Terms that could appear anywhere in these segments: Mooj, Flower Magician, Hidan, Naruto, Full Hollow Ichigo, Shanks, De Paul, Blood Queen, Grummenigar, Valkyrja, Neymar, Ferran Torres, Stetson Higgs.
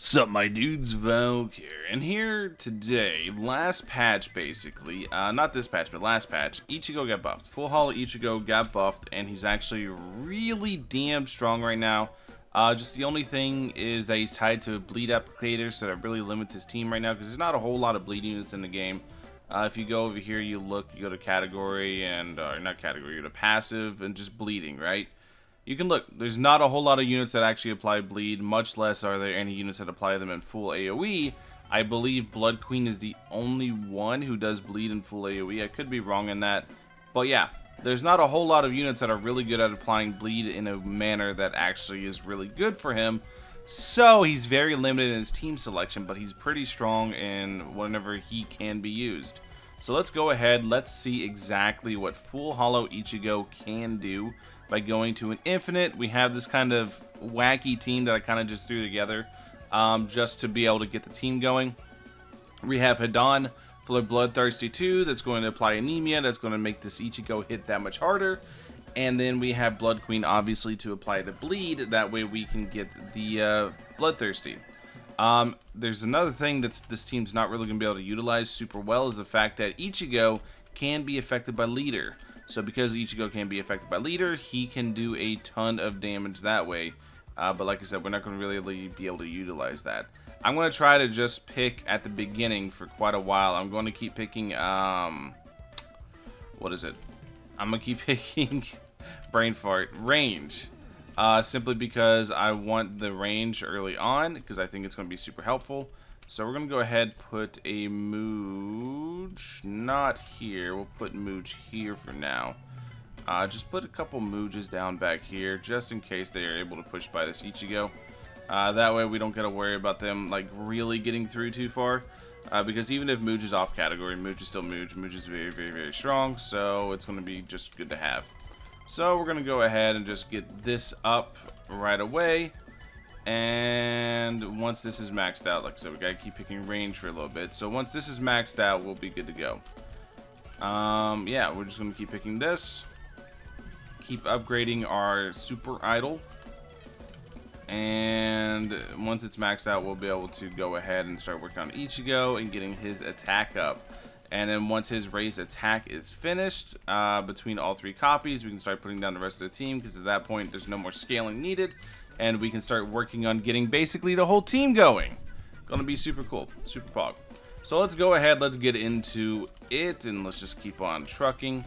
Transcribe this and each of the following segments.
Sup my dudes, Valkyrja, and here today, last patch basically, not this patch, but last patch, Ichigo got buffed. Full Hollow Ichigo got buffed, and he's actually really damn strong right now. Just the only thing is that he's tied to a bleed applicator, so that really limits his team right now, because there's not a whole lot of bleed units in the game. If you go over here, you look, you go to category, and, not category, you go to passive, and just bleeding, right? You can look, there's not a whole lot of units that actually apply bleed, much less are there any units that apply them in full AoE. I believe Blood Queen is the only one who does bleed in full AoE. I could be wrong in that. But yeah, there's not a whole lot of units that are really good at applying bleed in a manner that actually is really good for him. So he's very limited in his team selection, but he's pretty strong in whenever he can be used. So let's go ahead, let's see exactly what Full Hollow Ichigo can do. By going to an infinite, we have this kind of wacky team that I kind of just threw together just to be able to get the team going. We have Hidan for Bloodthirsty 2 that's going to apply anemia, that's going to make this Ichigo hit that much harder. And then we have Blood Queen obviously to apply the bleed, that way we can get the Bloodthirsty. There's another thing that this team's not really going to be able to utilize super well is the fact that Ichigo can be affected by leader. So because Ichigo can be affected by leader, he can do a ton of damage that way. But like I said, we're not going to really be able to utilize that. I'm going to try to just pick at the beginning for quite a while. I'm going to keep picking... what is it? I'm going to keep picking... brain fart. Range. Simply because I want the range early on, because I think it's going to be super helpful. So we're going to go ahead and put a Mooj, not here, we'll put Mooj here for now. Just put a couple Moojes down back here, just in case they are able to push by this Ichigo. That way we don't got to worry about them like really getting through too far. Because even if Mooj is off category, Mooj is still Mooj. Mooj is very, very, very strong, so it's going to be just good to have. So we're going to go ahead and just get this up right away. And once this is maxed out, like I said, we gotta keep picking range for a little bit. So once this is maxed out, we'll be good to go. Yeah, we're just gonna keep picking this. Keep upgrading our super idol. And once it's maxed out, we'll be able to go ahead and start working on Ichigo and getting his attack up. And then once his raised attack is finished, between all three copies, we can start putting down the rest of the team, because at that point, there's no more scaling needed. And we can start working on getting basically the whole team going. Gonna be super cool, super pog. So let's go ahead, let's get into it, and let's just keep on trucking.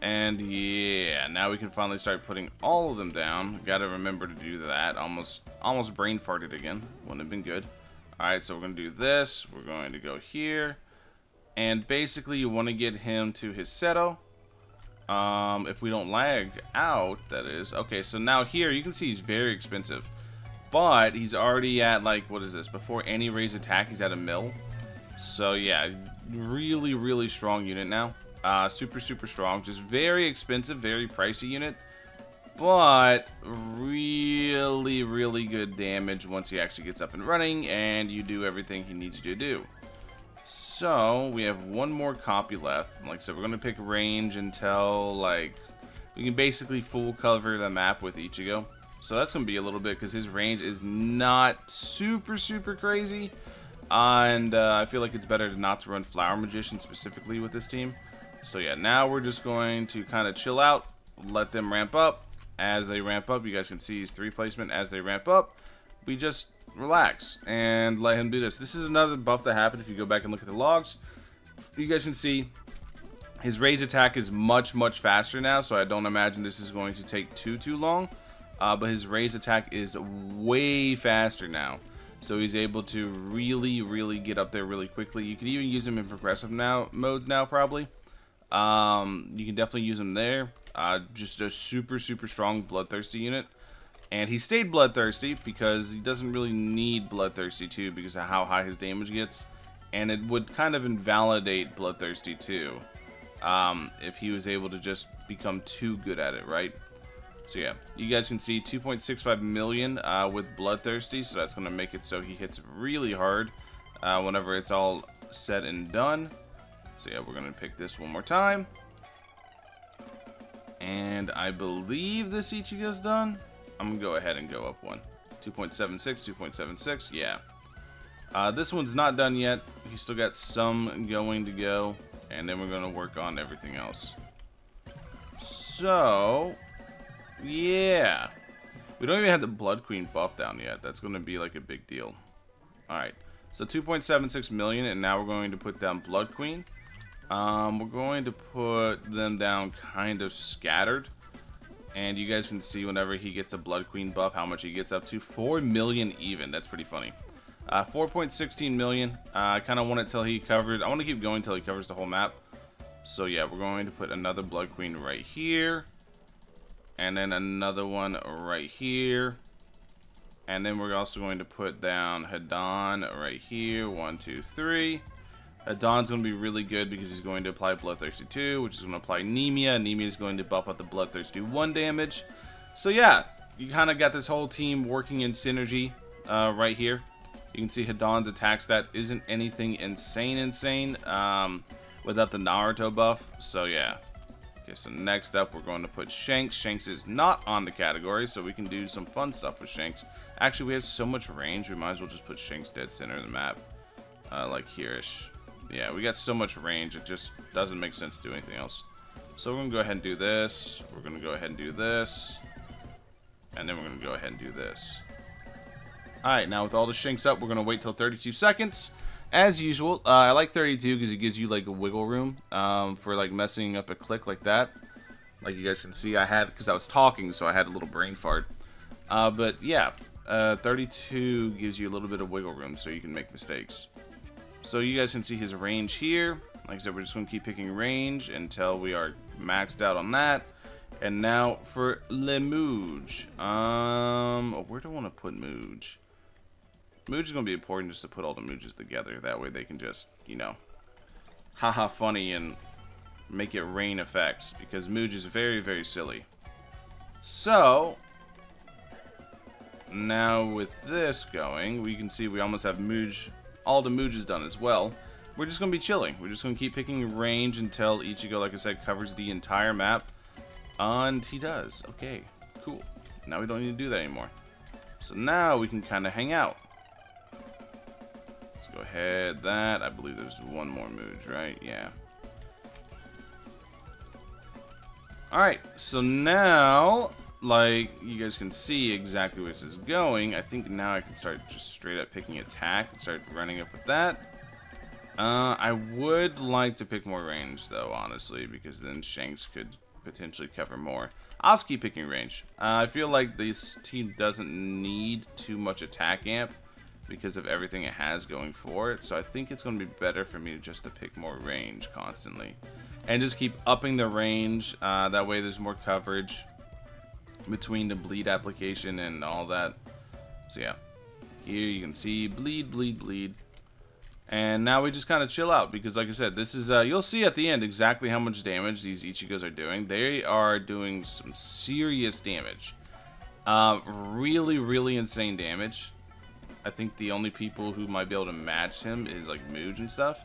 And yeah, now we can finally start putting all of them down. Gotta remember to do that. Almost brain farted again. Wouldn't have been good. Alright, so we're gonna do this. We're going to go here. And basically you wanna get him to his Seto. If we don't lag out, that is. Okay, so now here, you can see he's very expensive. But he's already at, like, what is this? Before any raise attack, he's at a mil. So, yeah, really, really strong unit now. Super, super strong. Just very expensive, very pricey unit. But really, really good damage once he actually gets up and running. And you do everything he needs you to do. So, we have one more copy left. Like I said, we're going to pick range until, like, we can basically full cover the map with Ichigo. So that's going to be a little bit, because his range is not super, super crazy. I feel like it's better to not to run Flower Magician specifically with this team. So, yeah, now we're just going to kind of chill out. Let them ramp up. As they ramp up, you guys can see his 3 placement. As they ramp up, we just... relax and let him do this. This is another buff that happened. If you go back and look at the logs, you guys can see his raise attack is much, much faster now, so I don't imagine this is going to take too long. But his raise attack is way faster now, so he's able to really, really get up there really quickly. You can even use him in progressive now modes now, probably. You can definitely use him there. Just a super, super strong bloodthirsty unit. And he stayed bloodthirsty because he doesn't really need bloodthirsty 2 because of how high his damage gets, and it would kind of invalidate bloodthirsty 2 if he was able to just become too good at it, right? So yeah, you guys can see 2.65 million with bloodthirsty, so that's going to make it so he hits really hard whenever it's all said and done. So yeah, we're going to pick this one more time, and I believe this Ichigo's done. I'm going to go ahead and go up one. 2.76, 2.76, yeah. This one's not done yet. He's still got some going to go, and then we're going to work on everything else. So, yeah. We don't even have the Blood Queen buff down yet. That's going to be like a big deal. Alright, so 2.76 million, and now we're going to put down Blood Queen. We're going to put them down kind of scattered. And you guys can see whenever he gets a Blood Queen buff, how much he gets up to. 4 million even. That's pretty funny. 4.16 million. I kind of want it till he covers. I want to keep going till he covers the whole map. So yeah, we're going to put another Blood Queen right here. And then another one right here. And then we're also going to put down Hidan right here. 1, 2, 3. Hidan's going to be really good because he's going to apply Bloodthirsty 2, which is going to apply Nemia. Nemia is going to buff up the Bloodthirsty 1 damage. So yeah, you kind of got this whole team working in synergy right here. You can see Hidan's attack stat isn't anything insane without the Naruto buff. So yeah. Okay, so next up we're going to put Shanks. Shanks is not on the category, so we can do some fun stuff with Shanks. Actually, we have so much range, we might as well just put Shanks dead center of the map. Like here-ish. Yeah, we got so much range, it just doesn't make sense to do anything else. So we're going to go ahead and do this. We're going to go ahead and do this. And then we're going to go ahead and do this. Alright, now with all the Shanks up, we're going to wait till 32 seconds. As usual, I like 32 because it gives you like a wiggle room for like messing up a click like that. Like you guys can see, I had, because I was talking, so I had a little brain fart. But yeah, 32 gives you a little bit of wiggle room so you can make mistakes. So you guys can see his range here. Like I said, we're just going to keep picking range until we are maxed out on that. And now for Mooj. Where do I want to put Mooj? Mooj is going to be important just to put all the Moojes together. That way they can just, you know, haha funny and make it rain effects. Because Mooj is very, very silly. So, now with this going, we can see we almost have Mooj, all the Mooj is done as well. We're just going to be chilling. We're just going to keep picking range until Ichigo, like I said, covers the entire map. And he does. Okay, cool. Now we don't need to do that anymore. So now we can kind of hang out. Let's go ahead, that, I believe there's one more Mooj, right? Yeah. Alright, so now, like, you guys can see exactly where this is going. I think now I can start just straight up picking attack and start running up with that. I would like to pick more range, though, honestly, because then Shanks could potentially cover more. I'll just keep picking range. I feel like this team doesn't need too much attack amp because of everything it has going for it. So I think it's going to be better for me just to pick more range constantly. And just keep upping the range. That way there's more coverage between the bleed application and all that. So yeah. Here you can see bleed, bleed, bleed. And now we just kind of chill out. Because like I said, this is you'll see at the end exactly how much damage these Ichigos are doing. They are doing some serious damage. Really, really insane damage. I think the only people who might be able to match him is like Mooj and stuff.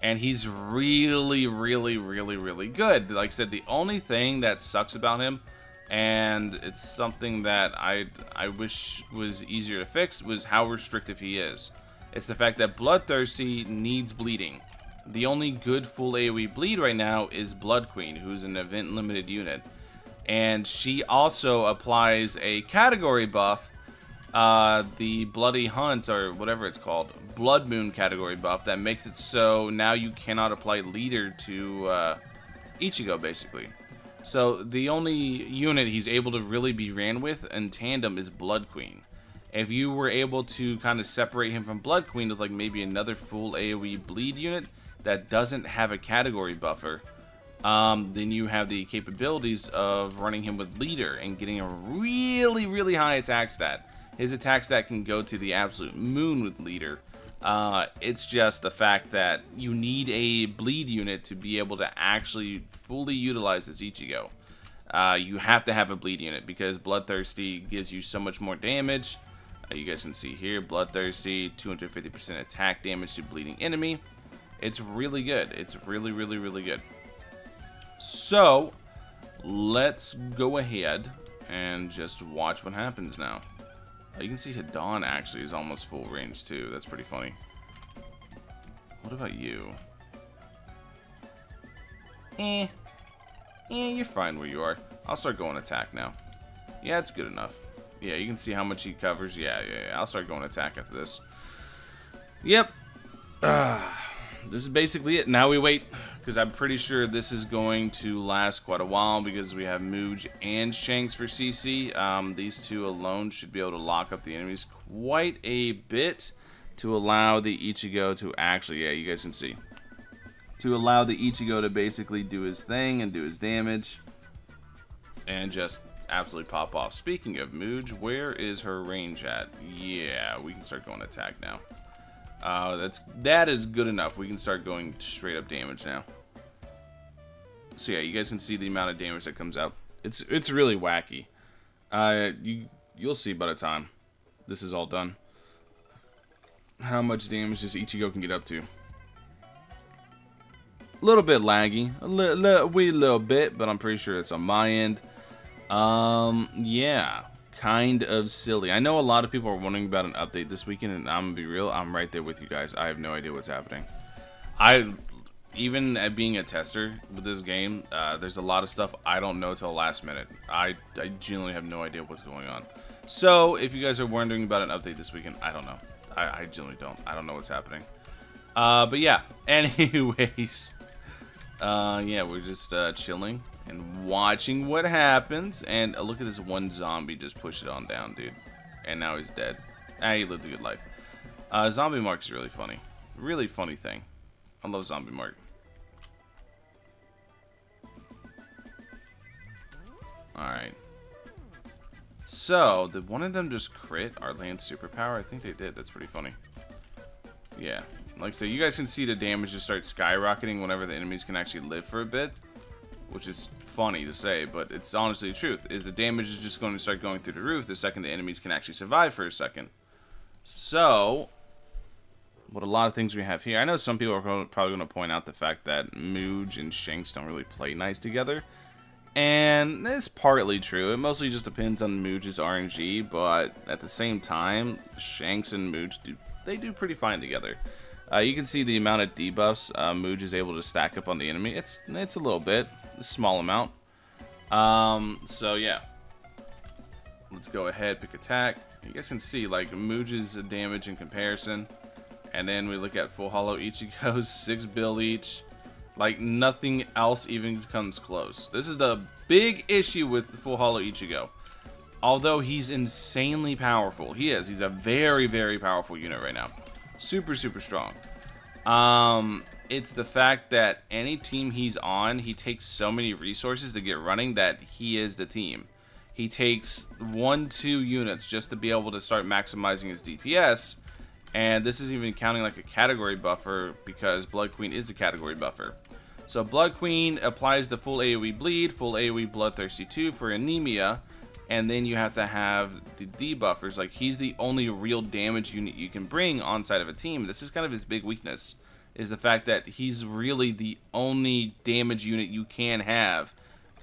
And he's really, really, really, really good. Like I said, the only thing that sucks about him, and it's something that I wish was easier to fix, was how restrictive he is. It's the fact that Bloodthirsty needs bleeding. The only good full AoE bleed right now is Blood Queen, who's an event limited unit. And she also applies a category buff, the Bloody Hunt, or whatever it's called, Blood Moon category buff, that makes it so now you cannot apply Leader to Ichigo, basically. So the only unit he's able to really be ran with in tandem is Blood Queen. If you were able to kind of separate him from Blood Queen with like maybe another full AoE bleed unit that doesn't have a category buffer, then you have the capabilities of running him with Leader and getting a really, really high attack stat. His attack stat can go to the absolute moon with Leader. It's just the fact that you need a bleed unit to be able to actually fully utilize this Ichigo. You have to have a bleed unit because Bloodthirsty gives you so much more damage. You guys can see here, Bloodthirsty, 250% attack damage to bleeding enemy. It's really good. It's really, really, really good. So, let's go ahead and just watch what happens now. You can see Hidan actually is almost full range too. That's pretty funny. What about you? You're fine where you are. I'll start going attack now. Yeah, it's good enough. Yeah, you can see how much he covers. Yeah. I'll start going attack after this. Yep. This is basically it. Now we wait, because I'm pretty sure this is going to last quite a while, because we have Mooj and Shanks for CC. These two alone should be able to lock up the enemies quite a bit to allow the Ichigo to actually, yeah, you guys can see, to allow the Ichigo to basically do his thing and do his damage and just absolutely pop off. Speaking of Mooj, where is her range at? Yeah, we can start going attack now. That is good enough. We can start going straight up damage now. So yeah, you guys can see the amount of damage that comes out. It's really wacky. You'll see by the time this is all done how much damage this Ichigo can get up to. A little bit laggy, a wee little bit, but I'm pretty sure it's on my end. Yeah, kind of silly. I know a lot of people are wondering about an update this weekend, and I'm gonna be real, I'm right there with you guys. I have no idea what's happening. Even at being a tester with this game, there's a lot of stuff I don't know till the last minute. I genuinely have no idea what's going on. So if you guys are wondering about an update this weekend, I don't know. I genuinely don't. I don't know what's happening. But yeah, anyways, yeah, we're just chilling and watching what happens. And look at this one zombie just push it on down, dude. And now he's dead. He lived a good life. Zombie Mark's really funny. Really funny thing. I love Zombie Mark. Alright. So, did one of them just crit our land superpower? I think they did. That's pretty funny. Yeah. Like I say, you guys can see the damage just start skyrocketing whenever the enemies can actually live for a bit. Which is funny to say, but it's honestly the truth, is the damage is just going to start going through the roof the second the enemies can actually survive for a second. So, what a lot of things we have here. I know some people are probably going to point out the fact that Mooj and Shanks don't really play nice together. And it's partly true. It mostly just depends on Mooj's RNG, but at the same time, Shanks and Mooj, they do pretty fine together. You can see the amount of debuffs Mooj is able to stack up on the enemy. It's a little bit, a small amount. So yeah, let's go ahead, pick attack. You guys can see like Mooj's damage in comparison, and then we look at Full Hollow Ichigo's 6 bill each. Like nothing else even comes close. This is the big issue with the Full Hollow Ichigo. Although he's insanely powerful, he is. He's a very, very powerful unit right now. Super, super strong. It's the fact that any team he's on, he takes so many resources to get running that he is the team. He takes 1-2 units just to be able to start maximizing his DPS, and this is even counting like a category buffer, because Blood Queen is the category buffer. So Blood Queen applies the full AoE bleed, full AoE bloodthirsty 2 for anemia, and then you have to have the debuffers. Like, he's the only real damage unit you can bring on side of a team. This is kind of his big weakness, is the fact that he's really the only damage unit you can have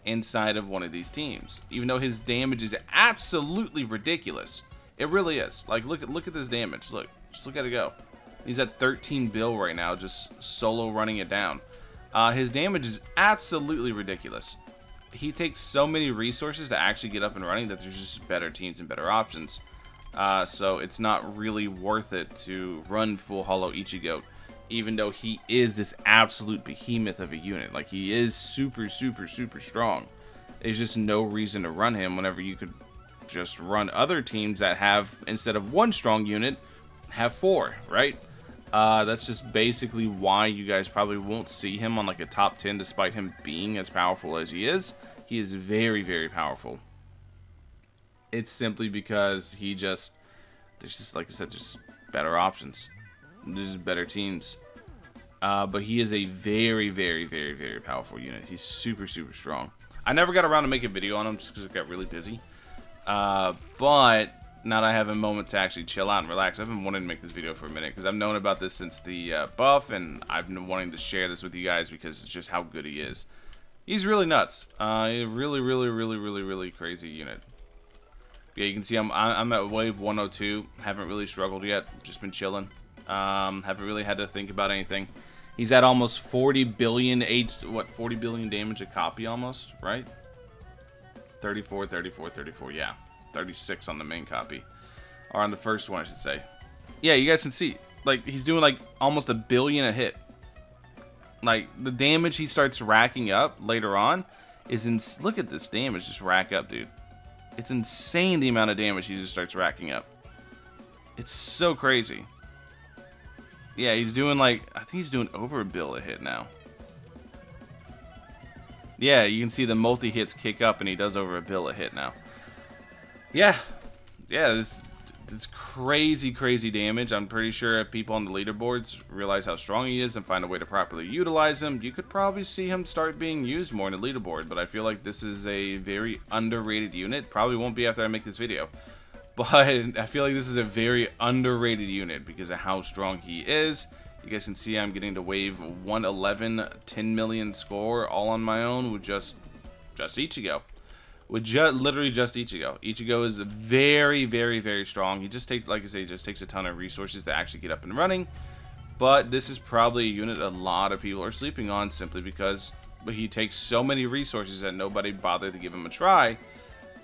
inside of one of these teams, even though his damage is absolutely ridiculous. It really is. Like, look at this damage. Look, just look at it go. He's at 13 bill right now, just solo running it down. His damage is absolutely ridiculous. He takes so many resources to actually get up and running that there's just better teams and better options. So it's not really worth it to run Full Hollow Ichigo, even though he is this absolute behemoth of a unit. Like, he is super, super, super strong. There's just no reason to run him whenever you could just run other teams that have, instead of 1 strong unit, have 4, right? That's just basically why you guys probably won't see him on like a top 10, despite him being as powerful as he is. He is very, very powerful. It's simply because he just, there's just, like I said, just better options. There's just better teams. But he is a very, very, very, very powerful unit. He's super, super strong. I never got around to make a video on him just because I got really busy. But now that I have a moment to actually chill out and relax, I've been wanting to make this video for a minute, because I've known about this since the buff, and I've been wanting to share this with you guys because it's just how good he is. He's really nuts. A really, really, really, really, really crazy unit. Yeah, you can see I'm at wave 102. Haven't really struggled yet. Just been chilling. Haven't really had to think about anything. He's at almost 40 billion 40 billion damage a copy almost, right? 34, 34, 34, yeah. 36 on the main copy. Or on the first one, I should say. Yeah, you guys can see. Like, he's doing, like, almost a billion a hit. Like, the damage he starts racking up later on is insane. Look at this damage just rack up, dude. It's insane the amount of damage he just starts racking up. It's so crazy. Yeah, he's doing, like, I think he's doing over a bill a hit now. Yeah, you can see the multi-hits kick up, and he does over a bill a hit now. Yeah. Yeah, it's crazy, crazy damage. I'm pretty sure if people on the leaderboards realize how strong he is and find a way to properly utilize him, you could probably see him start being used more in a leaderboard, but I feel like this is a very underrated unit. Probably won't be after I make this video, but I feel like this is a very underrated unit because of how strong he is. You guys can see I'm getting to wave 111, 10 million score all on my own with just Ichigo. With literally just Ichigo. Ichigo is very, very, very strong. He just takes, like I say, just takes a ton of resources to actually get up and running. But this is probably a unit a lot of people are sleeping on simply because he takes so many resources that nobody bothered to give him a try.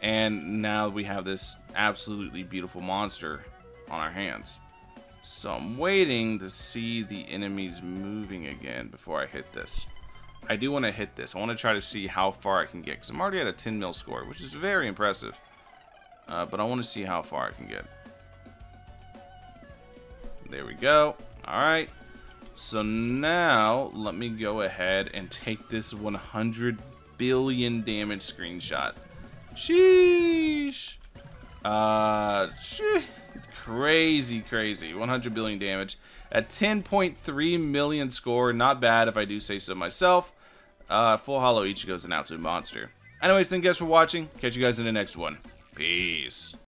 And now we have this absolutely beautiful monster on our hands. So I'm waiting to see the enemies moving again before I hit this. I do want to hit this. I want to try to see how far I can get, because I'm already at a 10 mil score, which is very impressive. But I want to see how far I can get. There we go. Alright. So now, let me go ahead and take this 100 billion damage screenshot. Sheesh! Crazy, crazy. 100 billion damage. A 10.3 million score. Not bad if I do say so myself. Full Hollow Ichigo is an absolute monster. Anyways, thank you guys for watching. Catch you guys in the next one. Peace.